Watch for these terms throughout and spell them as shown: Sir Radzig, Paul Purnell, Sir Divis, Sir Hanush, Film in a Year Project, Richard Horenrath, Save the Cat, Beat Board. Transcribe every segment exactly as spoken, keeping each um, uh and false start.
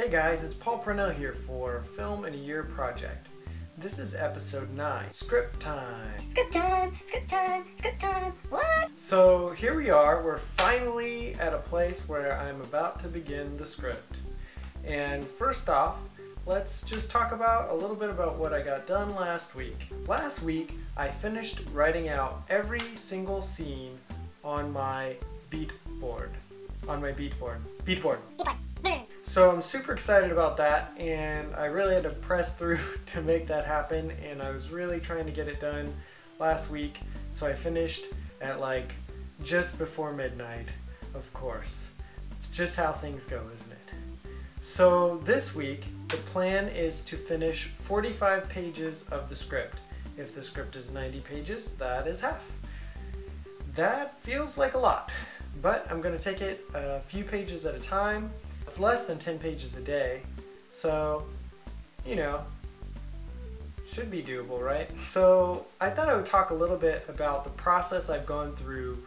Hey guys, it's Paul Purnell here for Film in a Year Project. This is episode nine, script time. Script time, script time, script time, what? So here we are, we're finally at a place where I'm about to begin the script. And first off, let's just talk about a little bit about what I got done last week. Last week, I finished writing out every single scene on my beat board. On my beat board. Beat board. Beat board. So I'm super excited about that, and I really had to press through to make that happen, and I was really trying to get it done last week, so I finished at like just before midnight, of course. It's just how things go, isn't it? So this week, the plan is to finish forty-five pages of the script. If the script is ninety pages, that is half. That feels like a lot, but I'm going to take it a few pages at a time. It's less than ten pages a day, so, you know, should be doable, right? So I thought I would talk a little bit about the process I've gone through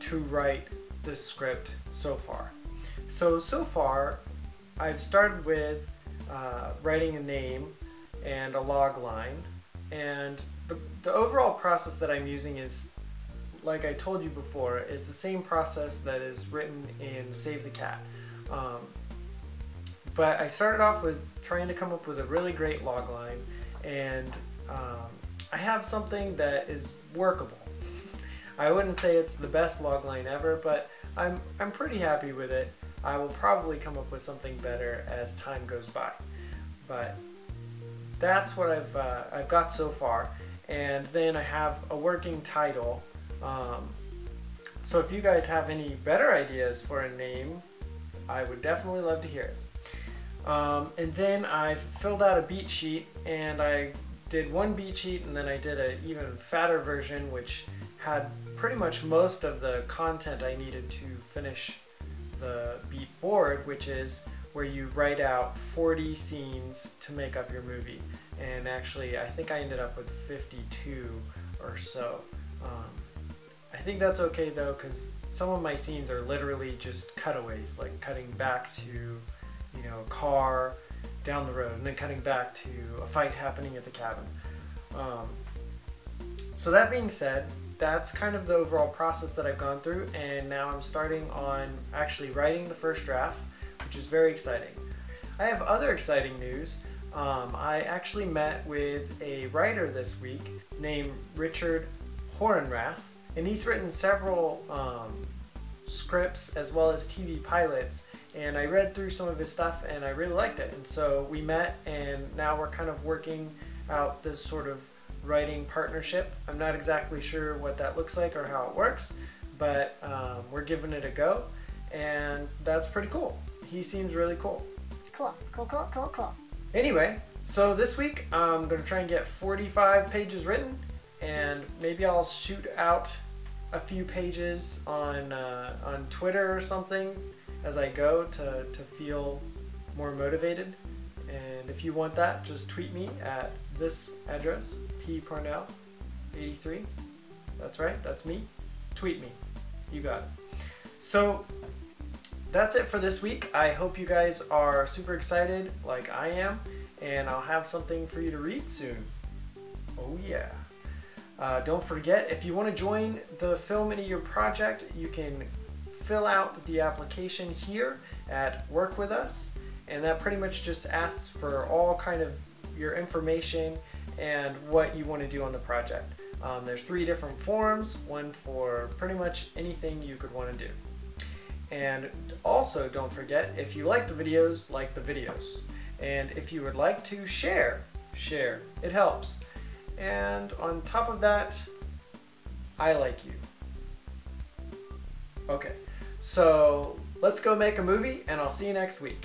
to write this script so far. So, so far, I've started with uh, writing a name and a log line, and the, the overall process that I'm using is, like I told you before, is the same process that is written in Save the Cat. Um, but I started off with trying to come up with a really great log line, and um, I have something that is workable. I wouldn't say it's the best log line ever, but I'm, I'm pretty happy with it. I will probably come up with something better as time goes by, but that's what I've, uh, I've got so far. And then I have a working title, um, so if you guys have any better ideas for a name, I would definitely love to hear it. Um, and then I filled out a beat sheet, and I did one beat sheet, and then I did an even fatter version which had pretty much most of the content I needed to finish the beat board, which is where you write out forty scenes to make up your movie. And actually I think I ended up with fifty-two or so. Um, I think that's okay though, because some of my scenes are literally just cutaways, like cutting back to, you know, a car down the road, and then cutting back to a fight happening at the cabin. Um, so that being said, that's kind of the overall process that I've gone through, and now I'm starting on actually writing the first draft, which is very exciting. I have other exciting news. Um, I actually met with a writer this week named Richard Horenrath. And he's written several um, scripts as well as T V pilots, and I read through some of his stuff and I really liked it. And so we met, and now we're kind of working out this sort of writing partnership. I'm not exactly sure what that looks like or how it works, but um, we're giving it a go, and that's pretty cool. He seems really cool. Cool, cool, cool, cool, cool. Anyway, so this week I'm going to try and get forty-five pages written, and maybe I'll shoot out a few pages on uh, on Twitter or something as I go to, to feel more motivated. And if you want that, just tweet me at this address, p purnell eight three. That's right, that's me. Tweet me. You got it. So that's it for this week. I hope you guys are super excited like I am, and I'll have something for you to read soon. Oh yeah. Uh, don't forget, if you want to join the Film in a Year Project, you can fill out the application here at Work With Us, and that pretty much just asks for all kind of your information and what you want to do on the project. Um, there's three different forms, one for pretty much anything you could want to do. And also don't forget, if you like the videos, like the videos. And if you would like to share, share. It helps. And on top of that, I like you. Okay, so let's go make a movie, and I'll see you next week.